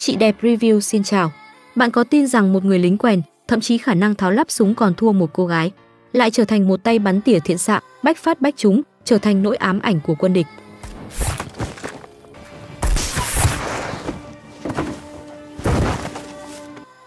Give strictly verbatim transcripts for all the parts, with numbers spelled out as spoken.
Chị Đẹp Review xin chào. Bạn có tin rằng một người lính quèn, thậm chí khả năng tháo lắp súng còn thua một cô gái, lại trở thành một tay bắn tỉa thiện xạ, bách phát bách trúng, trở thành nỗi ám ảnh của quân địch.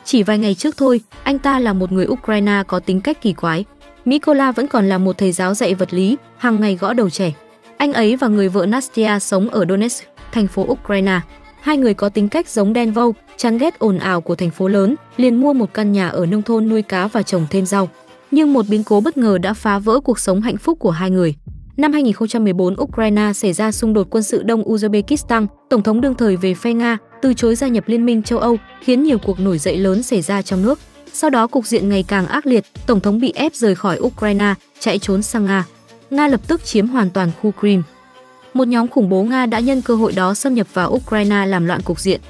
Chỉ vài ngày trước thôi, anh ta là một người Ukraine có tính cách kỳ quái. Mykola vẫn còn là một thầy giáo dạy vật lý, hàng ngày gõ đầu trẻ. Anh ấy và người vợ Nastia sống ở Donetsk, thành phố Ukraine. Hai người có tính cách giống đen vâu, chán ghét ồn ào của thành phố lớn, liền mua một căn nhà ở nông thôn nuôi cá và trồng thêm rau. Nhưng một biến cố bất ngờ đã phá vỡ cuộc sống hạnh phúc của hai người. Năm hai nghìn không trăm mười bốn, Ukraine xảy ra xung đột quân sự Đông Uzbekistan, Tổng thống đương thời về phe Nga, từ chối gia nhập Liên minh châu Âu, khiến nhiều cuộc nổi dậy lớn xảy ra trong nước. Sau đó cục diện ngày càng ác liệt, Tổng thống bị ép rời khỏi Ukraine, chạy trốn sang Nga. Nga lập tức chiếm hoàn toàn khu Crimea. Một nhóm khủng bố Nga đã nhân cơ hội đó xâm nhập vào Ukraine làm loạn cục diện.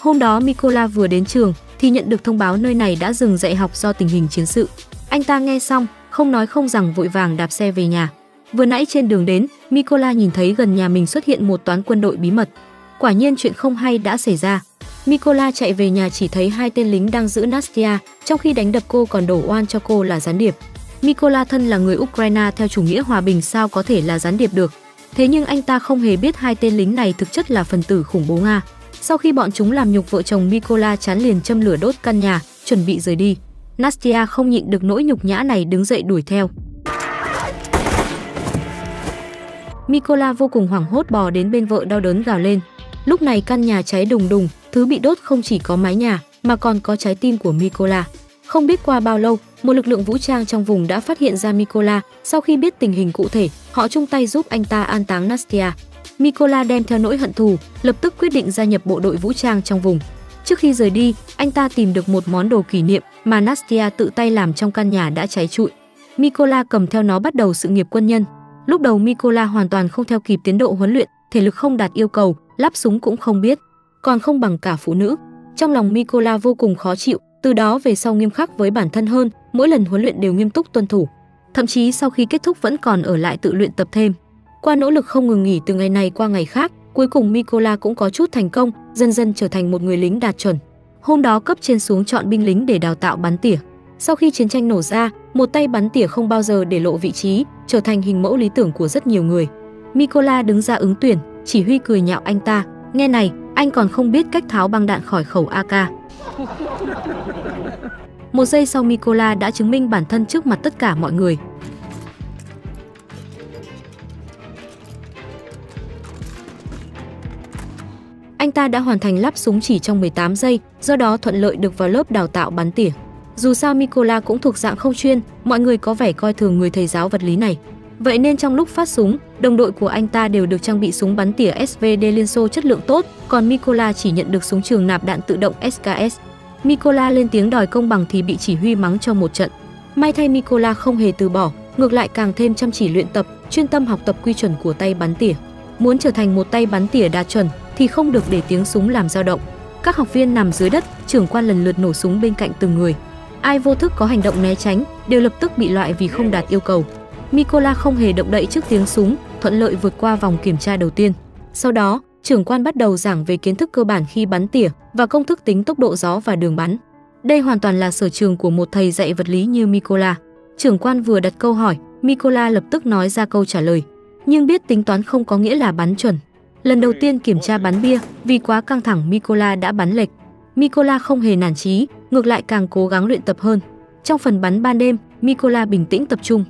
Hôm đó Mykola vừa đến trường thì nhận được thông báo nơi này đã dừng dạy học do tình hình chiến sự. Anh ta nghe xong, không nói không rằng vội vàng đạp xe về nhà. Vừa nãy trên đường đến, Mykola nhìn thấy gần nhà mình xuất hiện một toán quân đội bí mật. Quả nhiên chuyện không hay đã xảy ra. Mykola chạy về nhà chỉ thấy hai tên lính đang giữ Nastia, trong khi đánh đập cô còn đổ oan cho cô là gián điệp. Mykola thân là người Ukraine theo chủ nghĩa hòa bình sao có thể là gián điệp được. Thế nhưng anh ta không hề biết hai tên lính này thực chất là phần tử khủng bố Nga. Sau khi bọn chúng làm nhục vợ chồng Mykola, chán liền châm lửa đốt căn nhà, chuẩn bị rời đi. Nastia không nhịn được nỗi nhục nhã này đứng dậy đuổi theo. Mykola vô cùng hoảng hốt bò đến bên vợ đau đớn gào lên. Lúc này căn nhà cháy đùng đùng, thứ bị đốt không chỉ có mái nhà mà còn có trái tim của Mykola. Không biết qua bao lâu, một lực lượng vũ trang trong vùng đã phát hiện ra Mykola. Sau khi biết tình hình cụ thể, họ chung tay giúp anh ta an táng Nastia. Mykola đem theo nỗi hận thù, lập tức quyết định gia nhập bộ đội vũ trang trong vùng. Trước khi rời đi, anh ta tìm được một món đồ kỷ niệm mà Nastia tự tay làm trong căn nhà đã cháy trụi. Mykola cầm theo nó bắt đầu sự nghiệp quân nhân. Lúc đầu Mykola hoàn toàn không theo kịp tiến độ huấn luyện, thể lực không đạt yêu cầu, lắp súng cũng không biết, còn không bằng cả phụ nữ. Trong lòng Mykola vô cùng khó chịu, từ đó về sau nghiêm khắc với bản thân hơn, mỗi lần huấn luyện đều nghiêm túc tuân thủ. Thậm chí sau khi kết thúc vẫn còn ở lại tự luyện tập thêm. Qua nỗ lực không ngừng nghỉ từ ngày này qua ngày khác, cuối cùng Mykola cũng có chút thành công, dần dần trở thành một người lính đạt chuẩn. Hôm đó cấp trên xuống chọn binh lính để đào tạo bắn tỉa. Sau khi chiến tranh nổ ra, một tay bắn tỉa không bao giờ để lộ vị trí, trở thành hình mẫu lý tưởng của rất nhiều người. Mykola đứng ra ứng tuyển, chỉ huy cười nhạo anh ta. Nghe này, anh còn không biết cách tháo băng đạn khỏi khẩu a ca. Một giây sau Mykola đã chứng minh bản thân trước mặt tất cả mọi người. Anh ta đã hoàn thành lắp súng chỉ trong mười tám giây, do đó thuận lợi được vào lớp đào tạo bắn tỉa. Dù sao Mykola cũng thuộc dạng không chuyên, mọi người có vẻ coi thường người thầy giáo vật lý này. Vậy nên trong lúc phát súng, đồng đội của anh ta đều được trang bị súng bắn tỉa ét vê đê Liên Xô chất lượng tốt, còn Mykola chỉ nhận được súng trường nạp đạn tự động ét ca ét. Mykola lên tiếng đòi công bằng thì bị chỉ huy mắng cho một trận. May thay Mykola không hề từ bỏ, ngược lại càng thêm chăm chỉ luyện tập, chuyên tâm học tập quy chuẩn của tay bắn tỉa. Muốn trở thành một tay bắn tỉa đạt chuẩn thì không được để tiếng súng làm dao động. Các học viên nằm dưới đất, trưởng quan lần lượt nổ súng bên cạnh từng người. Ai vô thức có hành động né tránh đều lập tức bị loại vì không đạt yêu cầu. Mykola không hề động đậy trước tiếng súng, thuận lợi vượt qua vòng kiểm tra đầu tiên. Sau đó, trưởng quan bắt đầu giảng về kiến thức cơ bản khi bắn tỉa và công thức tính tốc độ gió và đường bắn. Đây hoàn toàn là sở trường của một thầy dạy vật lý như Mykola. Trưởng quan vừa đặt câu hỏi, Mykola lập tức nói ra câu trả lời. Nhưng biết tính toán không có nghĩa là bắn chuẩn. Lần đầu tiên kiểm tra bắn bia, vì quá căng thẳng Mykola đã bắn lệch. Mykola không hề nản chí, ngược lại càng cố gắng luyện tập hơn. Trong phần bắn ban đêm, Mykola bình tĩnh tập trung.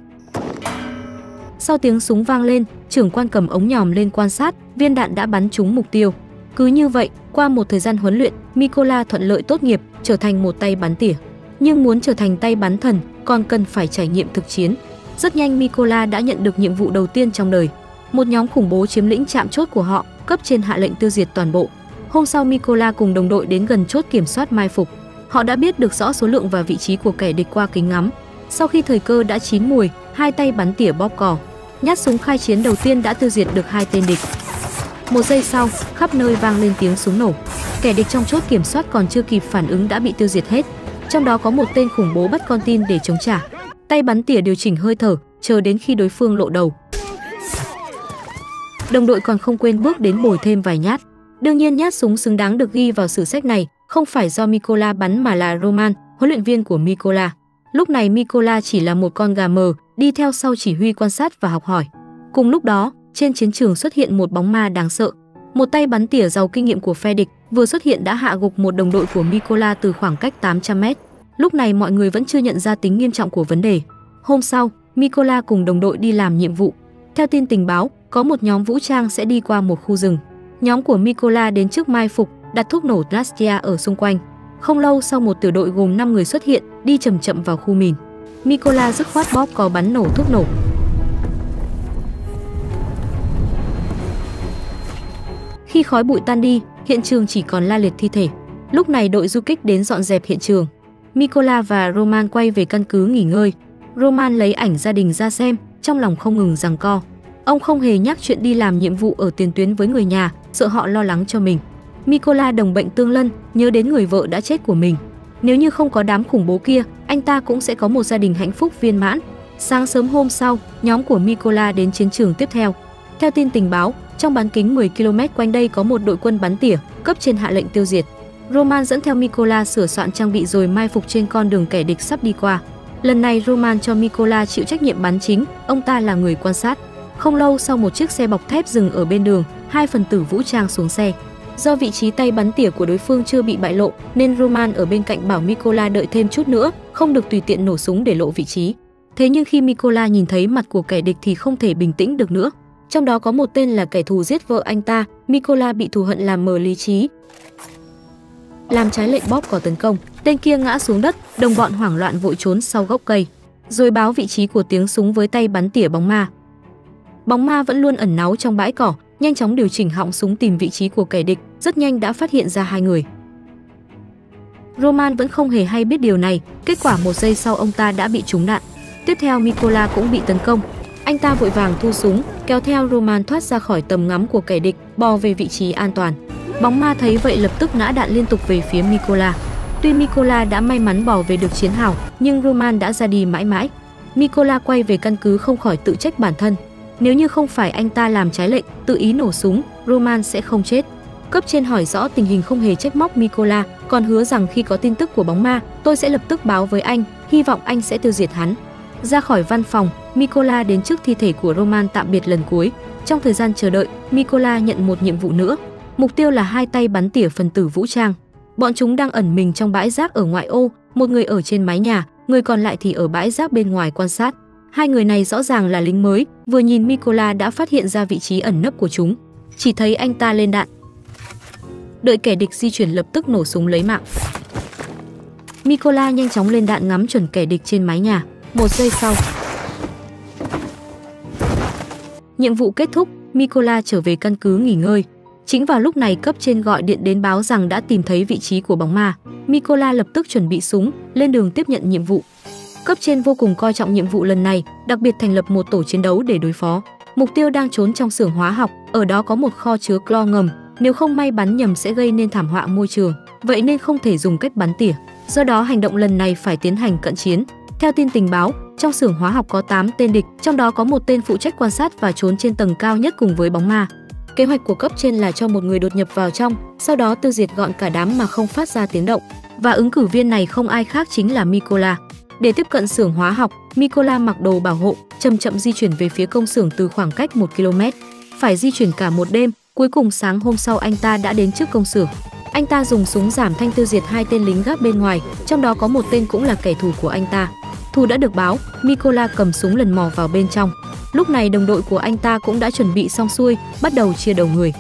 Sau tiếng súng vang lên, trưởng quan cầm ống nhòm lên quan sát, viên đạn đã bắn trúng mục tiêu. Cứ như vậy, qua một thời gian huấn luyện, Mykola thuận lợi tốt nghiệp, trở thành một tay bắn tỉa. Nhưng muốn trở thành tay bắn thần, còn cần phải trải nghiệm thực chiến. Rất nhanh Mykola đã nhận được nhiệm vụ đầu tiên trong đời. Một nhóm khủng bố chiếm lĩnh trạm chốt của họ, cấp trên hạ lệnh tiêu diệt toàn bộ. Hôm sau Mykola cùng đồng đội đến gần chốt kiểm soát mai phục. Họ đã biết được rõ số lượng và vị trí của kẻ địch qua kính ngắm. Sau khi thời cơ đã chín mùi, hai tay bắn tỉa bóp cò. Nhát súng khai chiến đầu tiên đã tiêu diệt được hai tên địch. Một giây sau, khắp nơi vang lên tiếng súng nổ. Kẻ địch trong chốt kiểm soát còn chưa kịp phản ứng đã bị tiêu diệt hết. Trong đó có một tên khủng bố bắt con tin để chống trả. Tay bắn tỉa điều chỉnh hơi thở, chờ đến khi đối phương lộ đầu. Đồng đội còn không quên bước đến bồi thêm vài nhát. Đương nhiên nhát súng xứng đáng được ghi vào sử sách này không phải do Mykola bắn mà là Roman, huấn luyện viên của Mykola. Lúc này Mykola chỉ là một con gà mờ, đi theo sau chỉ huy quan sát và học hỏi. Cùng lúc đó, trên chiến trường xuất hiện một bóng ma đáng sợ. Một tay bắn tỉa giàu kinh nghiệm của phe địch vừa xuất hiện đã hạ gục một đồng đội của Mykola từ khoảng cách tám trăm mét. Lúc này mọi người vẫn chưa nhận ra tính nghiêm trọng của vấn đề. Hôm sau, Mykola cùng đồng đội đi làm nhiệm vụ. Theo tin tình báo, có một nhóm vũ trang sẽ đi qua một khu rừng. Nhóm của Mykola đến trước mai phục, đặt thuốc nổ Nastia ở xung quanh. Không lâu sau một tiểu đội gồm năm người xuất hiện, đi chậm chậm vào khu mìn. Mykola dứt khoát bóp cò bắn nổ thuốc nổ. Khi khói bụi tan đi, hiện trường chỉ còn la liệt thi thể. Lúc này đội du kích đến dọn dẹp hiện trường. Mykola và Roman quay về căn cứ nghỉ ngơi. Roman lấy ảnh gia đình ra xem, trong lòng không ngừng giằng co. Ông không hề nhắc chuyện đi làm nhiệm vụ ở tiền tuyến với người nhà, sợ họ lo lắng cho mình. Mykola đồng bệnh tương lân, nhớ đến người vợ đã chết của mình. Nếu như không có đám khủng bố kia, anh ta cũng sẽ có một gia đình hạnh phúc viên mãn. Sáng sớm hôm sau, nhóm của Mykola đến chiến trường tiếp theo. Theo tin tình báo, trong bán kính mười ki lô mét quanh đây có một đội quân bắn tỉa, cấp trên hạ lệnh tiêu diệt. Roman dẫn theo Mykola sửa soạn trang bị rồi mai phục trên con đường kẻ địch sắp đi qua. Lần này Roman cho Mykola chịu trách nhiệm bắn chính, ông ta là người quan sát. Không lâu sau một chiếc xe bọc thép dừng ở bên đường, hai phần tử vũ trang xuống xe. Do vị trí tay bắn tỉa của đối phương chưa bị bại lộ nên Roman ở bên cạnh bảo Mykola đợi thêm chút nữa, không được tùy tiện nổ súng để lộ vị trí. Thế nhưng khi Mykola nhìn thấy mặt của kẻ địch thì không thể bình tĩnh được nữa. Trong đó có một tên là kẻ thù giết vợ anh ta, Mykola bị thù hận làm mờ lý trí, làm trái lệnh bóp cò tấn công. Tên kia ngã xuống đất, đồng bọn hoảng loạn vội trốn sau gốc cây, rồi báo vị trí của tiếng súng với tay bắn tỉa bóng ma. Bóng ma vẫn luôn ẩn náu trong bãi cỏ, nhanh chóng điều chỉnh họng súng tìm vị trí của kẻ địch, rất nhanh đã phát hiện ra hai người. Roman vẫn không hề hay biết điều này, kết quả một giây sau ông ta đã bị trúng đạn. Tiếp theo Mykola cũng bị tấn công, anh ta vội vàng thu súng, kéo theo Roman thoát ra khỏi tầm ngắm của kẻ địch, bò về vị trí an toàn. Bóng ma thấy vậy lập tức nã đạn liên tục về phía Mykola. Tuy Mykola đã may mắn bỏ về được chiến hào, nhưng Roman đã ra đi mãi mãi. Mykola quay về căn cứ không khỏi tự trách bản thân. Nếu như không phải anh ta làm trái lệnh, tự ý nổ súng, Roman sẽ không chết. Cấp trên hỏi rõ tình hình không hề trách móc Mykola, còn hứa rằng khi có tin tức của bóng ma, tôi sẽ lập tức báo với anh, hy vọng anh sẽ tiêu diệt hắn. Ra khỏi văn phòng, Mykola đến trước thi thể của Roman tạm biệt lần cuối. Trong thời gian chờ đợi, Mykola nhận một nhiệm vụ nữa. Mục tiêu là hai tay bắn tỉa phần tử vũ trang. Bọn chúng đang ẩn mình trong bãi rác ở ngoại ô, một người ở trên mái nhà, người còn lại thì ở bãi rác bên ngoài quan sát. Hai người này rõ ràng là lính mới, vừa nhìn Mykola đã phát hiện ra vị trí ẩn nấp của chúng. Chỉ thấy anh ta lên đạn, đợi kẻ địch di chuyển lập tức nổ súng lấy mạng. Mykola nhanh chóng lên đạn ngắm chuẩn kẻ địch trên mái nhà. Một giây sau, nhiệm vụ kết thúc, Mykola trở về căn cứ nghỉ ngơi. Chính vào lúc này cấp trên gọi điện đến báo rằng đã tìm thấy vị trí của bóng ma. Mykola lập tức chuẩn bị súng, lên đường tiếp nhận nhiệm vụ. Cấp trên vô cùng coi trọng nhiệm vụ lần này, đặc biệt thành lập một tổ chiến đấu để đối phó. Mục tiêu đang trốn trong xưởng hóa học, ở đó có một kho chứa clo ngầm, nếu không may bắn nhầm sẽ gây nên thảm họa môi trường, vậy nên không thể dùng cách bắn tỉa. Do đó hành động lần này phải tiến hành cận chiến. Theo tin tình báo, trong xưởng hóa học có tám tên địch, trong đó có một tên phụ trách quan sát và trốn trên tầng cao nhất cùng với bóng ma. Kế hoạch của cấp trên là cho một người đột nhập vào trong, sau đó tiêu diệt gọn cả đám mà không phát ra tiếng động. Và ứng cử viên này không ai khác chính là Mykola. Để tiếp cận xưởng hóa học, Mykola mặc đồ bảo hộ, chậm chậm di chuyển về phía công xưởng từ khoảng cách một ki lô mét. Phải di chuyển cả một đêm, cuối cùng sáng hôm sau anh ta đã đến trước công xưởng. Anh ta dùng súng giảm thanh tiêu diệt hai tên lính gác bên ngoài, trong đó có một tên cũng là kẻ thù của anh ta. Thù đã được báo, Mykola cầm súng lần mò vào bên trong. Lúc này đồng đội của anh ta cũng đã chuẩn bị xong xuôi, bắt đầu chia đầu người.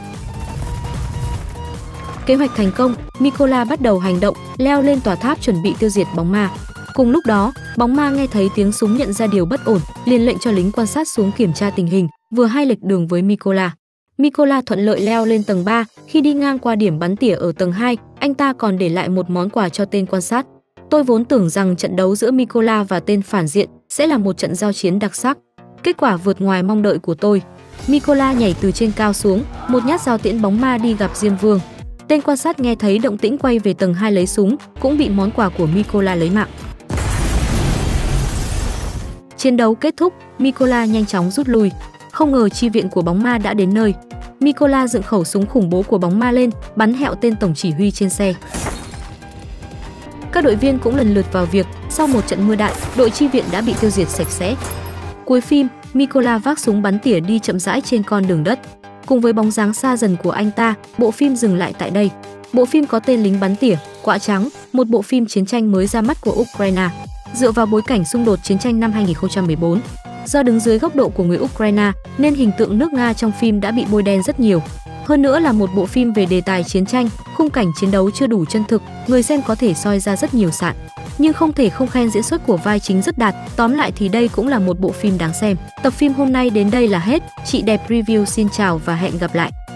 Kế hoạch thành công, Mykola bắt đầu hành động, leo lên tòa tháp chuẩn bị tiêu diệt bóng ma. Cùng lúc đó, bóng ma nghe thấy tiếng súng nhận ra điều bất ổn, liền lệnh cho lính quan sát xuống kiểm tra tình hình, vừa hai lệch đường với Mykola. Mykola thuận lợi leo lên tầng ba, khi đi ngang qua điểm bắn tỉa ở tầng hai, anh ta còn để lại một món quà cho tên quan sát. Tôi vốn tưởng rằng trận đấu giữa Mykola và tên phản diện sẽ là một trận giao chiến đặc sắc. Kết quả vượt ngoài mong đợi của tôi. Mykola nhảy từ trên cao xuống, một nhát dao tiễn bóng ma đi gặp Diêm Vương. Tên quan sát nghe thấy động tĩnh quay về tầng hai lấy súng, cũng bị món quà của Mykola lấy mạng. Chiến đấu kết thúc, Mykola nhanh chóng rút lui. Không ngờ chi viện của bóng ma đã đến nơi. Mykola dựng khẩu súng khủng bố của bóng ma lên, bắn hẹo tên tổng chỉ huy trên xe. Các đội viên cũng lần lượt vào việc, sau một trận mưa đạn, đội chi viện đã bị tiêu diệt sạch sẽ. Cuối phim, Mykola vác súng bắn tỉa đi chậm rãi trên con đường đất. Cùng với bóng dáng xa dần của anh ta, bộ phim dừng lại tại đây. Bộ phim có tên Lính Bắn Tỉa, Quạ Trắng, một bộ phim chiến tranh mới ra mắt của Ukraine, dựa vào bối cảnh xung đột chiến tranh năm hai nghìn không trăm mười bốn. Do đứng dưới góc độ của người Ukraine, nên hình tượng nước Nga trong phim đã bị bôi đen rất nhiều. Hơn nữa là một bộ phim về đề tài chiến tranh, khung cảnh chiến đấu chưa đủ chân thực, người xem có thể soi ra rất nhiều sạn. Nhưng không thể không khen diễn xuất của vai chính rất đạt, tóm lại thì đây cũng là một bộ phim đáng xem. Tập phim hôm nay đến đây là hết, chị Đẹp Review xin chào và hẹn gặp lại!